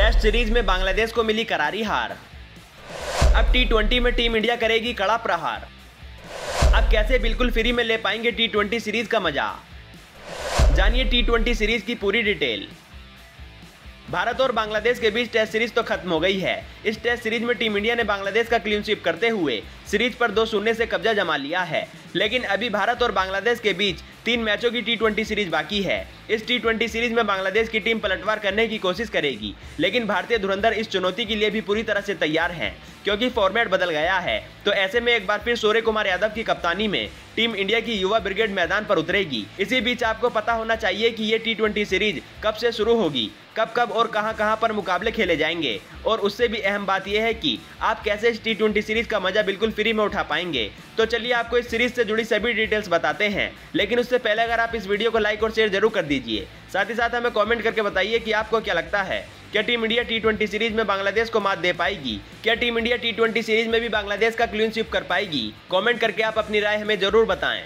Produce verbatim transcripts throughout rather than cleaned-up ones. Test series में बांग्लादेश को मिली करारी हार। अब टी ट्वेंटी में टीम इंडिया करेगी कड़ा प्रहार। अब कैसे बिल्कुल फ्री में ले पाएंगे टी ट्वेंटी सीरीज का मजा, जानिए टी ट्वेंटी सीरीज की पूरी डिटेल। भारत और बांग्लादेश के बीच टेस्ट सीरीज तो खत्म हो गई है। इस टेस्ट सीरीज में टीम इंडिया ने बांग्लादेश का क्लीन स्वीप करते हुए सीरीज पर दो शून्य से कब्जा जमा लिया है। लेकिन अभी भारत और बांग्लादेश के बीच तीन मैचों की टी ट्वेंटी सीरीज बाकी है। इस टी ट्वेंटी सीरीज में बांग्लादेश की टीम पलटवार करने की कोशिश करेगी, लेकिन भारतीय धुरंधर इस चुनौती के लिए भी पूरी तरह से तैयार हैं, क्योंकि फॉर्मेट बदल गया है। तो ऐसे में एक बार फिर सूर्य कुमार यादव की कप्तानी में टीम इंडिया की युवा ब्रिगेड मैदान पर उतरेगी। इसी बीच आपको पता होना चाहिए कि ये टी ट्वेंटी सीरीज कब से शुरू होगी, कब कब और कहां कहां पर मुकाबले खेले जाएंगे, और उससे भी अहम बात यह है कि आप कैसे इस टी ट्वेंटी सीरीज का मजा बिल्कुल फ्री में उठा पाएंगे। तो चलिए आपको इस सीरीज से जुड़ी सभी डिटेल्स बताते हैं, लेकिन उससे पहले अगर आप इस वीडियो को लाइक और शेयर जरूर कर दीजिए। साथ ही साथ हमें कमेंट करके बताइए कि आपको क्या लगता है, क्या team India T twenty series में बांग्लादेश को मात दे पाएगी? क्या team India T twenty series में भी बांग्लादेश का क्लीन स्वीप कर पाएगी? कमेंट करके आप अपनी राय हमें जरूर बताएं।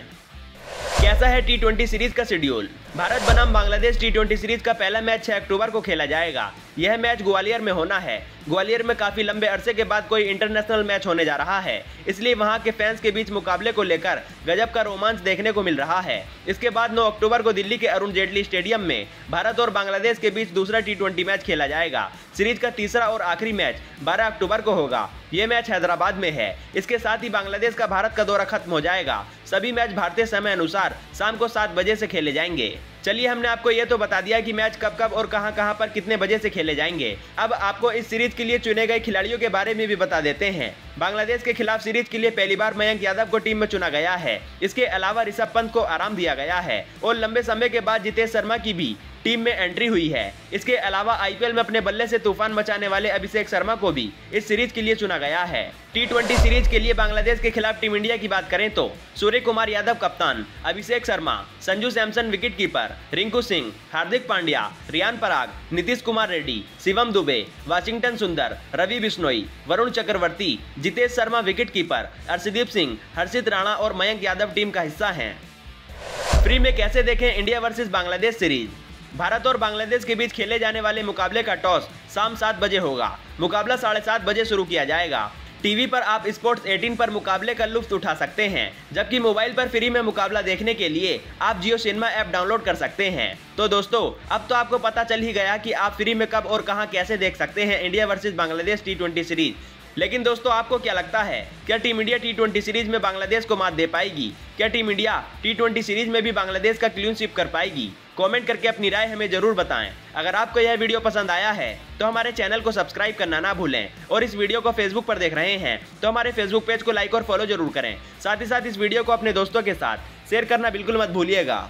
कैसा है टी ट्वेंटी सीरीज का शेड्यूल? भारत बनाम बांग्लादेश टी ट्वेंटी सीरीज का पहला मैच छह अक्टूबर को खेला जाएगा। यह मैच ग्वालियर में होना है। ग्वालियर में काफी लंबे अरसे के बाद कोई इंटरनेशनल मैच होने जा रहा है, इसलिए वहां के फैंस के बीच मुकाबले को लेकर गजब का रोमांच देखने को मिल रहा है। इसके बाद नौ अक्टूबर को दिल्ली के अरुण जेटली स्टेडियम में भारत और बांग्लादेश के बीच दूसरा टी ट्वेंटी मैच खेला जाएगा। सीरीज का तीसरा और आखिरी मैच बारह अक्टूबर को होगा। ये मैच हैदराबाद में है। इसके साथ ही बांग्लादेश का भारत का दौरा खत्म हो जाएगा। सभी मैच भारतीय समय अनुसार शाम को सात बजे से खेले जाएंगे। चलिए हमने आपको ये तो बता दिया कि मैच कब कब और कहां कहां पर कितने बजे से खेले जाएंगे। अब आपको इस सीरीज के लिए चुने गए खिलाड़ियों के बारे में भी बता देते हैं। बांग्लादेश के खिलाफ सीरीज के लिए पहली बार मयंक यादव को टीम में चुना गया है। इसके अलावा ऋषभ पंत को आराम दिया गया है और लंबे समय के बाद जितेश शर्मा की भी टीम में एंट्री हुई है। इसके अलावा आईपीएल में अपने बल्ले से तूफान मचाने वाले अभिषेक शर्मा को भी इस सीरीज के लिए चुना गया है। टी ट्वेंटी सीरीज के लिए बांग्लादेश के खिलाफ टीम इंडिया की बात करें तो सूर्य कुमार यादव कप्तान, Abhishek Sharma, Sanju Samson wicket keeper, Rinku Singh, Hardik Pandya, Riyan Parag, Nitish Kumar Reddy, Shivam Dube, Washington Sundar, Ravi Bishnoi, Varun Chakravarthy, Jitesh Sharma wicket keeper, Arshdeep Singh, Harshit Rana और मयंक यादव टीम का हिस्सा है। फ्री में कैसे देखें India versus Bangladesh series? Bharat और बांग्लादेश के बीच खेले जाने वाले मुकाबले का टॉस शाम सात बजे होगा। मुकाबला साढ़े सात बजे शुरू किया जाएगा। टीवी पर आप स्पोर्ट्स अठारह पर मुकाबले का लुत्फ उठा सकते हैं, जबकि मोबाइल पर फ्री में मुकाबला देखने के लिए आप जियो सिनेमा ऐप डाउनलोड कर सकते हैं। तो दोस्तों, अब तो आपको पता चल ही गया कि आप फ्री में कब और कहां कैसे देख सकते हैं India versus Bangladesh T twenty series. लेकिन दोस्तों, आपको क्या लगता है, क्या team India T twenty series में बांग्लादेश को मात दे पाएगी? क्या team India T twenty series में भी बांग्लादेश का क्लीन स्वीप कर पाएगी? कमेंट करके अपनी राय हमें जरूर बताएं। अगर आपको यह वीडियो पसंद आया है तो हमारे चैनल को सब्सक्राइब करना ना भूलें, और इस वीडियो को फेसबुक पर देख रहे हैं तो हमारे फेसबुक पेज को लाइक और फॉलो जरूर करें। साथ ही साथ इस वीडियो को अपने दोस्तों के साथ शेयर करना बिल्कुल मत भूलिएगा।